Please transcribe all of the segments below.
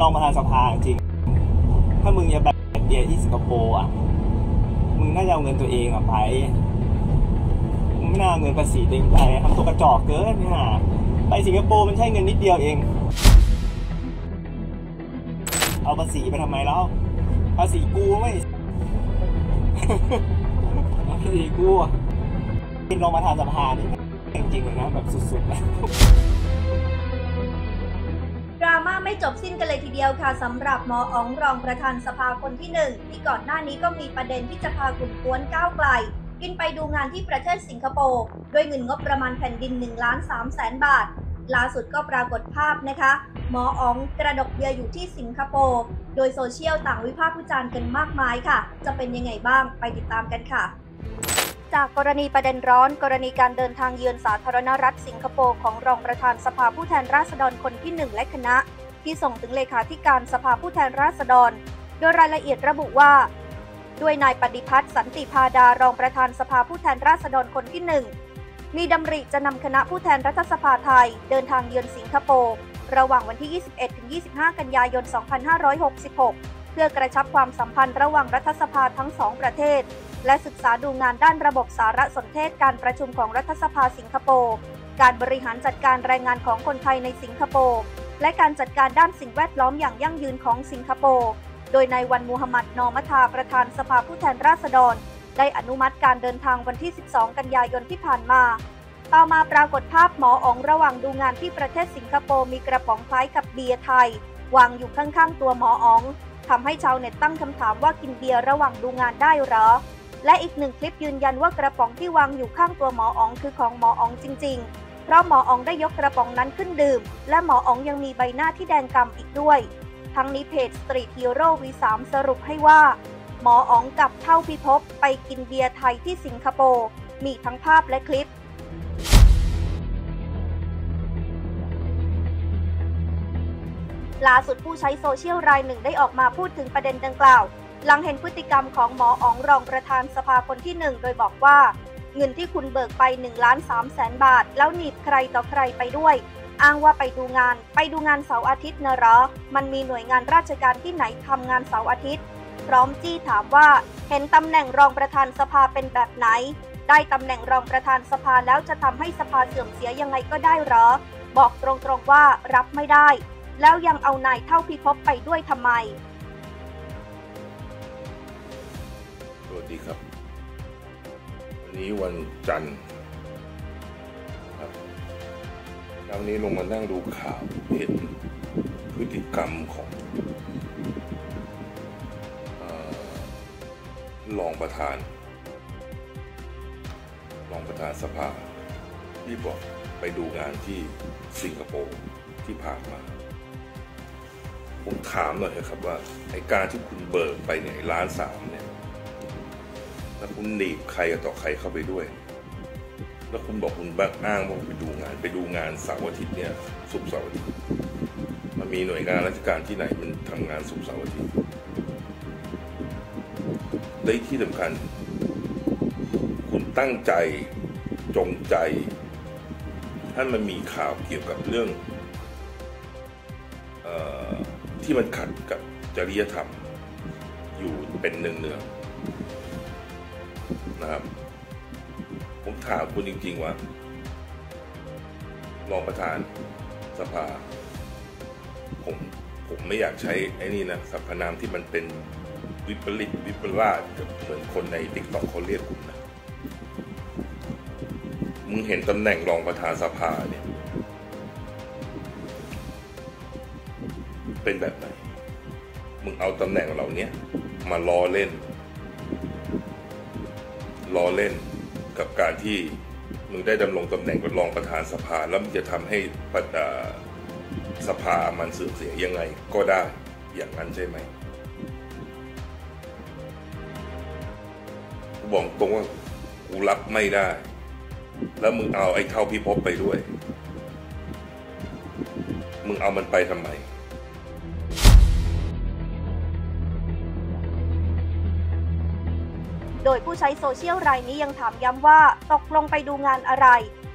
รองประธานสภาจริงถ้ามึงจะไปเบียร์ที่สิงคโปร์อ่ะมึงน่าจะเอาเงินตัวเองอ่ะไปมึงไม่น่าเอาเงินภาษีตัวเองไปทำตัวกระจอกเกินเนี่ยไปสิงคโปร์มันใช้เงินนิดเดียวเองเอาภาษีไปทำไมแล้วภาษีกูไม่ภาษีกูเป็นรองประธานสภานี่จริงๆนะแบบสุดๆนะดราม่าไม่จบสิ้นกันเลยทีเดียวค่ะสำหรับหมออ๋องรองประธานสภาคนที่1ที่ก่อนหน้านี้ก็มีประเด็นที่จะพากลุ่มกวนก้าวไกลบินไปดูงานที่ประเทศสิงคโปร์ด้วยเงินงบประมาณแผ่นดิน1,300,000 บาทล่าสุดก็ปรากฏภาพนะคะหมออ๋องกระดกเบียร์อยู่ที่สิงคโปร์โดยโซเชียลต่างวิพากษ์วิจารณ์กันมากมายค่ะจะเป็นยังไงบ้างไปติดตามกันค่ะจากกรณีประเด็นร้อนกรณีการเดินทางเยือนสาธารณรัฐสิงคโปร์ของรองประธานสภาผู้แทนราษฎรคนที่1และคณะที่ส่งถึงเลขาธิการสภาผู้แทนราษฎรโดยรายละเอียดระบุว่าด้วยนายปฏิพัฒน์สันติพาดารองประธานสภาผู้แทนราษฎรคนที่1มีดำริจะนำคณะผู้แทนรัฐสภาไทยเดินทางเยือนสิงคโปร์ระหว่างวันที่ 21-25 กันยายน 2566 เพื่อกระชับความสัมพันธ์ระหว่างรัฐสภาทั้ง2ประเทศและศึกษาดูงานด้านระบบสารสนเทศการประชุมของรัฐสภาสิงคโปร์การบริหารจัดการแรงงานของคนไทยในสิงคโปร์และการจัดการด้านสิ่งแวดล้อมอย่างยั่งยืนของสิงคโปร์โดยนายวันมูฮัมหมัด นอมะทาประธานสภาผู้แทนราษฎรได้อนุมัติการเดินทางวันที่ 12 กันยายนที่ผ่านมาต่อมาปรากฏภาพหมออ๋องระหว่างดูงานที่ประเทศสิงคโปร์มีกระป๋องคล้ายกับเบียร์ไทยวางอยู่ข้างๆตัวหมออ๋องทำให้ชาวเน็ตตั้งคำถามว่ากินเบียร์ระหว่างดูงานได้หรอและอีกหนึ่งคลิปยืนยันว่ากระป๋องที่วางอยู่ข้างตัวหมออ๋องคือของหมออ๋องจริงๆเพราะหมออ๋องได้ยกกระป๋องนั้นขึ้นดื่มและหมออ๋องยังมีใบหน้าที่แดงกำอีกด้วยทั้งนี้เพจ Street Hero V3 สรุปให้ว่าหมออ๋องกับเท่าพิภพไปกินเบียร์ไทยที่สิงคโปร์มีทั้งภาพและคลิปล่าสุดผู้ใช้โซเชียลรายหนึ่งได้ออกมาพูดถึงประเด็นดังกล่าวหลังเห็นพฤติกรรมของหมออ๋องรองประธานสภาคนที่1โดยบอกว่าเงินที่คุณเบิกไป 1,300,000 บาทแล้วหนีบใครต่อใครไปด้วยอ้างว่าไปดูงานเสาร์อาทิตย์นะหรอมันมีหน่วยงานราชการที่ไหนทำงานเสาร์อาทิตย์พร้อมจี้ถามว่าเห็นตำแหน่งรองประธานสภาเป็นแบบไหนได้ตำแหน่งรองประธานสภาแล้วจะทำให้สภาเสื่อมเสียยังไงก็ได้หรอบอกตรงๆว่ารับไม่ได้แล้วยังเอานายเท่าพิภพไปด้วยทำไมสวัสดีครับวันนี้วันจันทร์ครับครั้งนี้ลงมานั่งดูข่าวเห็นพฤติกรรมของรองประธานสภาที่บอกไปดูงานที่สิงคโปร์ที่ผ่านมาผมถามหน่อยครับว่าไอ้การที่คุณเบิกไปเนี่ย1,300,000เนี่ยแล้วคุณหนีบใครต่อใครเข้าไปด้วยแล้วคุณบอกคุณบักอ้างว่าไปดูงานเสาร์อาทิตย์เนี่ยศุกร์เสาร์อาทิตย์มันมีหน่วยงานราชการที่ไหนมันทำงานศุกร์เสาร์อาทิตย์และที่สำคัญคุณตั้งใจจงใจถ้ามันมีข่าวเกี่ยวกับเรื่องที่มันขัดกับจริยธรรมอยู่เป็นเนืองนะครับผมถามคุณจริงๆว่ารองประธานสภาผมไม่อยากใช้ไอ้นี่นะสรรพนามที่มันเป็นวิปริตวิปลาสเหมือนคนใน TikTok เขาเรียกคุณนะมึงเห็นตำแหน่งรองประธานสภาเนี่ยเป็นแบบไหนมึงเอาตำแหน่งเหล่านี้มาล้อเล่นกับการที่มึงได้ดำรงตำแหน่งเป็นรองประธานสภาแล้วมึงจะทำให้สภามันเสื่อมเสียยังไงก็ได้อย่างนั้นใช่ไหมกูบอกตรงว่ากูรับไม่ได้แล้วมึงเอาไอ้เท่าพิภพไปด้วยมึงเอามันไปทำไมโดยผู้ใช้โซเชียลรายนี้ยังถามย้ำว่าตกลงไปดูงานอะไร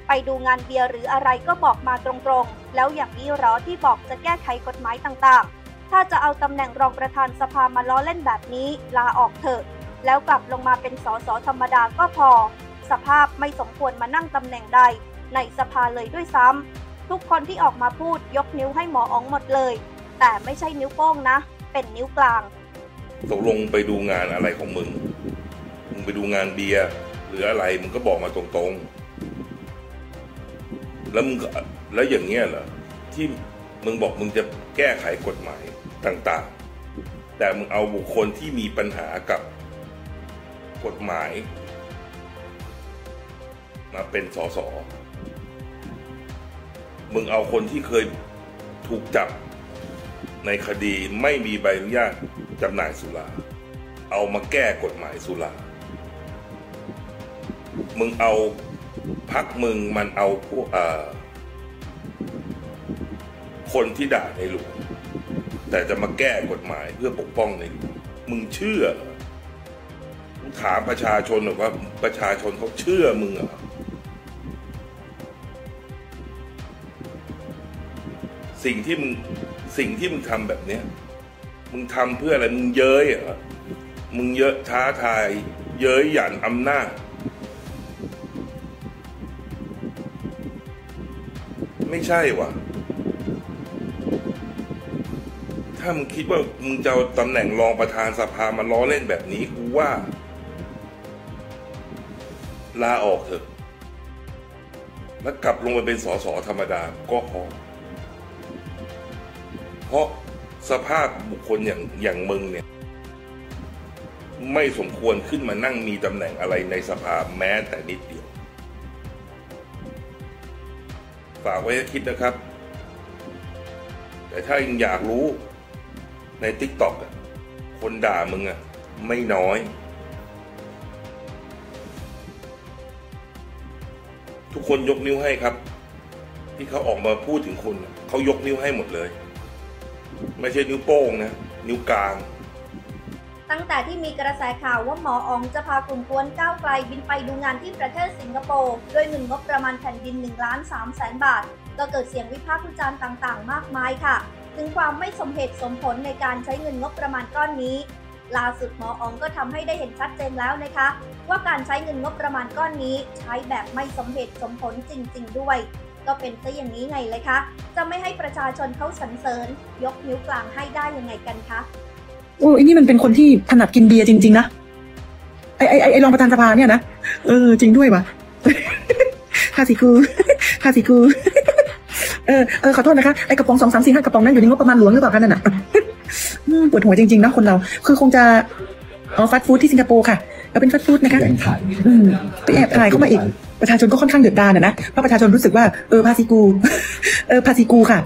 ไปดูงานเบียร์หรืออะไรก็บอกมาตรงๆแล้วอย่างนี้หรอที่บอกจะแก้ไขกฎหมายต่างๆ ถ้าจะเอาตำแหน่งรองประธานสภามาล้อเล่นแบบนี้ลาออกเถอะแล้วกลับลงมาเป็นสสธรรมดาก็พอสภาพไม่สมควรมานั่งตำแหน่งใดในสภาเลยด้วยซ้ำทุกคนที่ออกมาพูดยกนิ้วให้หมออ๋องหมดเลยแต่ไม่ใช่นิ้วโป้งนะเป็นนิ้วกลางตกลงไปดูงานอะไรของมึงไปดูงานเบียร์หรืออะไรมึงก็บอกมาตรงๆแล้วมึงแล้วอย่างเงี้ยเหรอที่มึงบอกมึงจะแก้ไขกฎหมายต่างๆแต่มึงเอาบุคคลที่มีปัญหากับกฎหมายมาเป็นส.ส.มึงเอาคนที่เคยถูกจับในคดีไม่มีใบอนุญาตจำหน่ายสุราเอามาแก้กฎหมายสุรามึงเอาพรรคมึงมันเอาพวกคนที่ด่าในหลวงแต่จะมาแก้กฎหมายเพื่อปกป้องในหลวงมึงเชื่อถามประชาชนหรือว่าประชาชนเขาเชื่อมึงอ่ะสิ่งที่มึงทำแบบเนี้ยมึงทำเพื่ออะไรมึงเย้ยอ่ะมึงเยอะท้าทายเย้ยหยันอำนาจไม่ใช่วะถ้ามึงคิดว่ามึงจะเอาตำแหน่งรองประธานสภามาล้อเล่นแบบนี้กูว่าลาออกเถอะแล้วกลับลงไปเป็นส.ส.ธรรมดาก็พอเพราะสภาพบุคคลอย่างมึงเนี่ยไม่สมควรขึ้นมานั่งมีตำแหน่งอะไรในสภาแม้แต่นิดเดียวฝากไว้คิดนะครับแต่ถ้ายังอยากรู้ใน TikTok คนด่ามึงอ่ะไม่น้อยทุกคนยกนิ้วให้ครับที่เขาออกมาพูดถึงคุณเขายกนิ้วให้หมดเลยไม่ใช่นิ้วโป้งนะนิ้วกลางตั้งแต่ที่มีกระแสข่าวว่าหมออ๋องจะพากลุ่มกวนก้าวไกลบินไปดูงานที่ประเทศสิงคโปร์ด้วยเงินงบประมาณแผ่นดิน1,300,000 บาทก็เกิดเสียงวิพากษ์วิจารณ์ต่างๆมากมายค่ะถึงความไม่สมเหตุสมผลในการใช้เงินงบประมาณก้อนนี้ล่าสุดหมออ๋องก็ทำให้ได้เห็นชัดเจนแล้วนะคะว่าการใช้เงินงบประมาณก้อนนี้ใช้แบบไม่สมเหตุสมผลจริงๆด้วยก็เป็นซะอย่างนี้ไงเลยคะจะไม่ให้ประชาชนเขาสรรเสริญยกนิ้วกลางให้ได้ยังไงกันคะโอ้ยนี่มันเป็นคนที่ถนัดกินเบียร์จริงๆนะไอรองประธานสภาเนี่ยนะเออจริงด้วยวะภาษีกูขอโทษนะคะไอกระป๋อง2 3 4 5กระป๋องนั้นอยู่ในงบประมาณหลวงหรือเปล่าคะนั่นน่ะปวดหัวจริงๆนะคนเราคือคงจะเอาฟาสต์ฟู้ดที่สิงคโปร์ค่ะก็เป็นฟาสต์ฟู้ดนะคะไปแอบถ่ายเข้ามาอีกประชาชนก็ค่อนข้างเดือดดาลนะเพราะประชาชนรู้สึกว่าภาษีกูค่ะ